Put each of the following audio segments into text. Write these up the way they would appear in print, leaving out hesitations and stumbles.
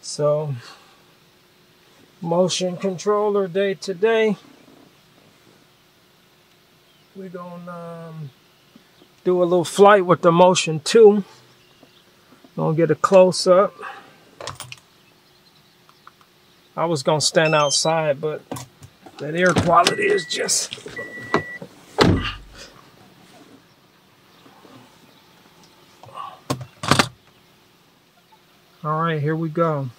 So, motion controller day today. We're gonna do a little flight with the Motion 2. Gonna get a close up. I was gonna stand outside, but that air quality is just. All right, here we go.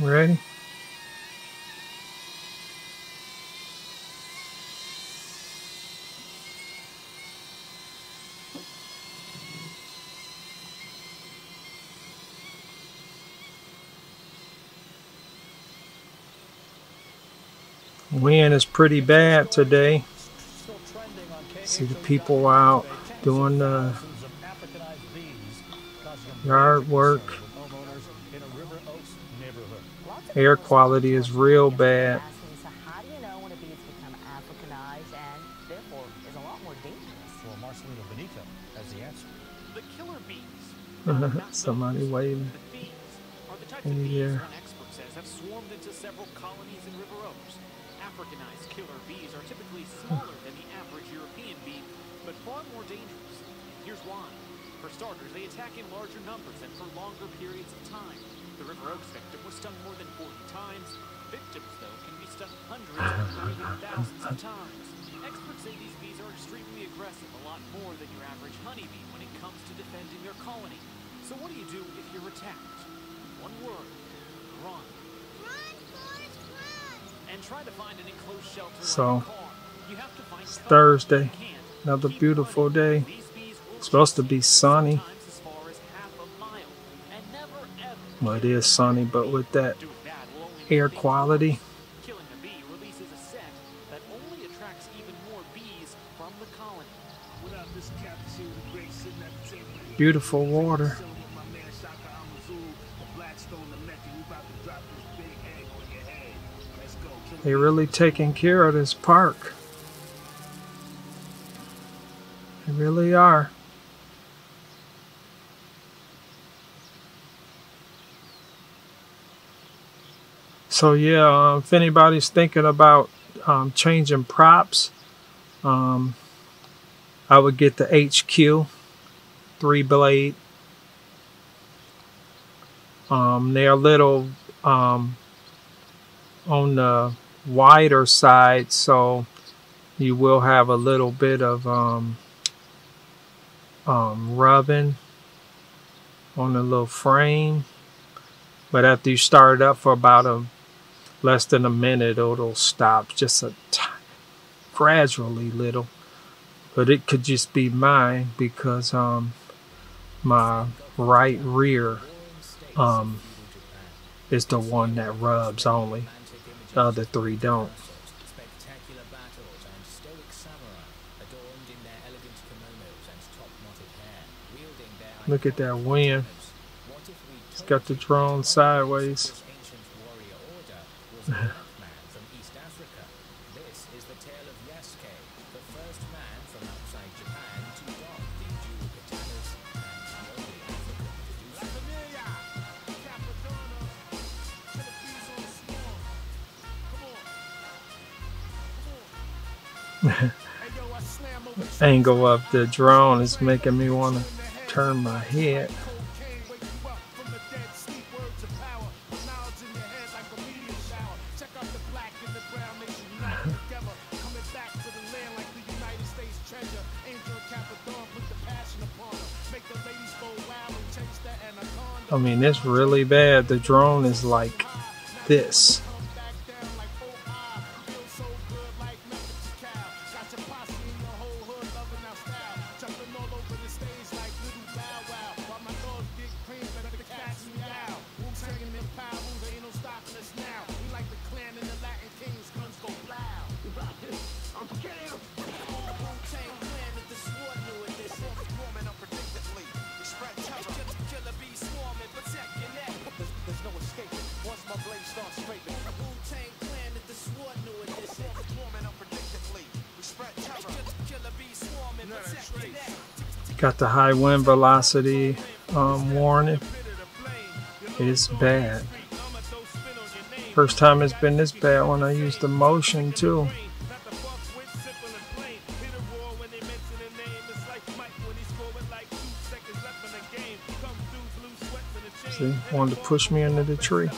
Ready? Wind is pretty bad today. See the people out doing the yard work. Air quality is real bad. Somebody waving in the air. Have swarmed into several colonies in river oaks. Africanized killer bees are typically smaller than the average European bee, but far more dangerous. Here's why. For starters, they attack in larger numbers and for longer periods of time. The river oaks victim was stung more than 40 times. Victims, though, can be stung hundreds or even thousands of times. Experts say these bees are extremely aggressive, a lot more than your average honeybee when it comes to defending your colony. So what do you do if you're attacked? One word. Run. And try to find an enclosed shelter. So it's Thursday, another beautiful day. It's supposed to be sunny. Well, it is sunny, but with that air quality. Killing a bee releases a scent that only attracts even more bees from the colony. Without this capsule, the grace in that beautiful water. They're really taking care of this park. They really are. So yeah, if anybody's thinking about changing props, I would get the HQ 3 blade. They're little on the wider side, so you will have a little bit of rubbing on the little frame, but after you start it up for about less than a minute, it'll stop just a gradually little. But it could just be mine because my right rear is the one that rubs only. The other three don't. Spectacular battles and stoic samurai adorned in their elegant kimonos and top-knotted hair, wielding their. Look at that wind. It's got the drone sideways. Ancient warrior order was a black man from East Africa. This is the tale of Yasuke, the first man from outside Japan to dock the Jew katanas and only African producer. The angle of the drone is making me want to turn my head. I mean, it's really bad. The drone is like this. Got the high wind velocity warning. It's bad. First time it's been this bad when I used the Motion 2. See, wanted to push me into the tree.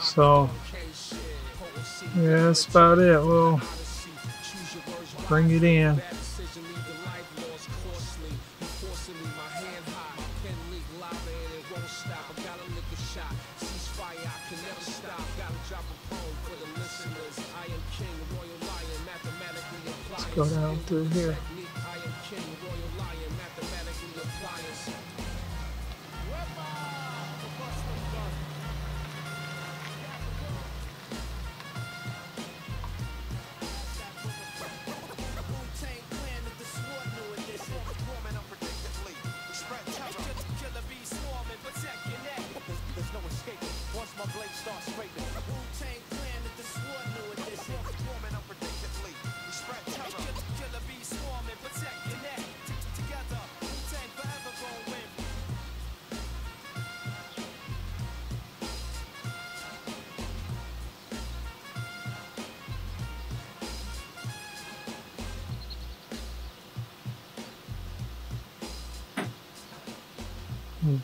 So, yeah, that's about it. We'll bring it in. Let's go down through here.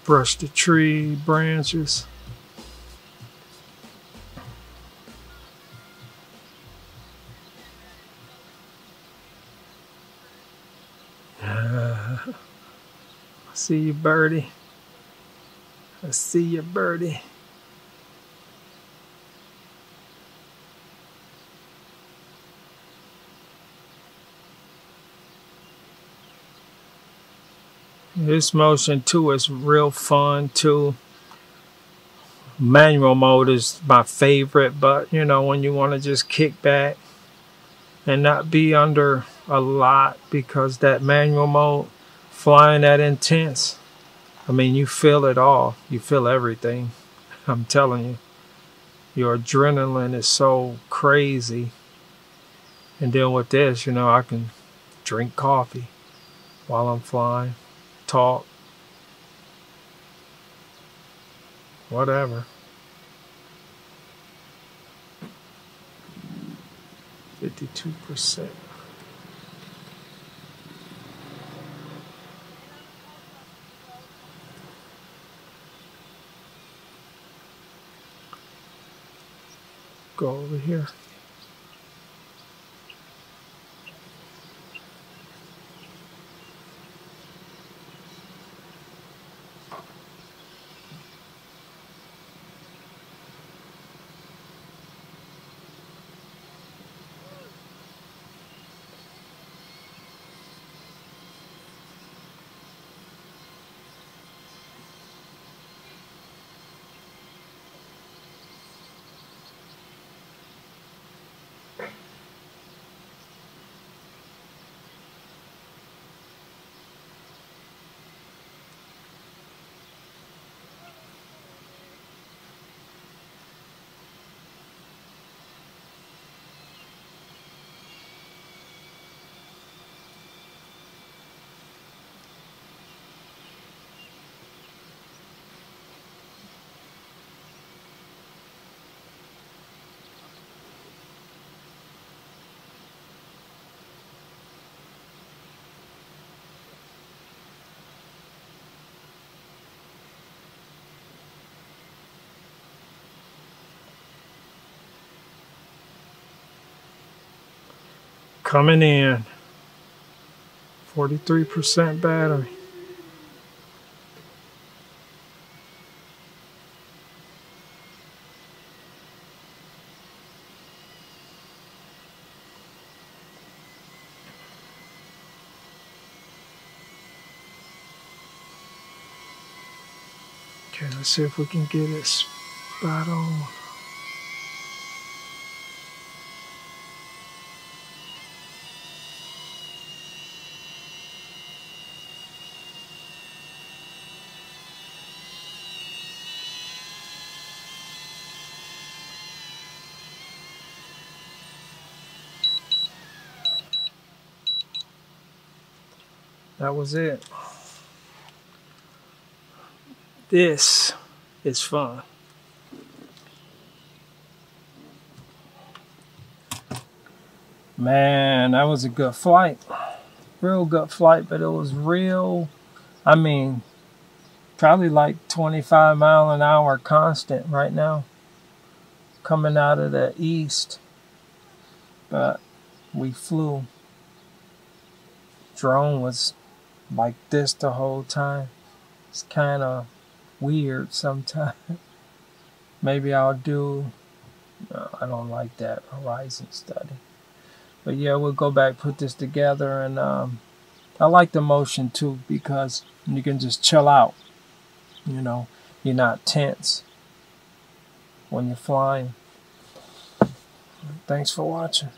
Brush the tree branches. See you, birdie. I see you, birdie. This Motion 2 is real fun too. Manual mode is my favorite, but you know, when you want to just kick back and not be under a lot, because that manual mode, flying that intense, I mean, you feel it all. You feel everything. I'm telling you. Your adrenaline is so crazy. And then with this, you know, I can drink coffee while I'm flying. Talk, whatever. "52%. Go over here. coming in. 43% battery. Okay, let's see if we can get it spot on. That was it. This is fun. Man, that was a good flight. Real good flight, but it was real, I mean, probably like 25 mile an hour constant right now. Coming out of the east. But we flew. Drone was like this the whole time. It's kind of weird sometimes. Maybe I'll do, no, I don't like that horizon study. But yeah, we'll go back, put this together, and I like the Motion 2 because you can just chill out. You know, you're not tense when you're flying. Thanks for watching.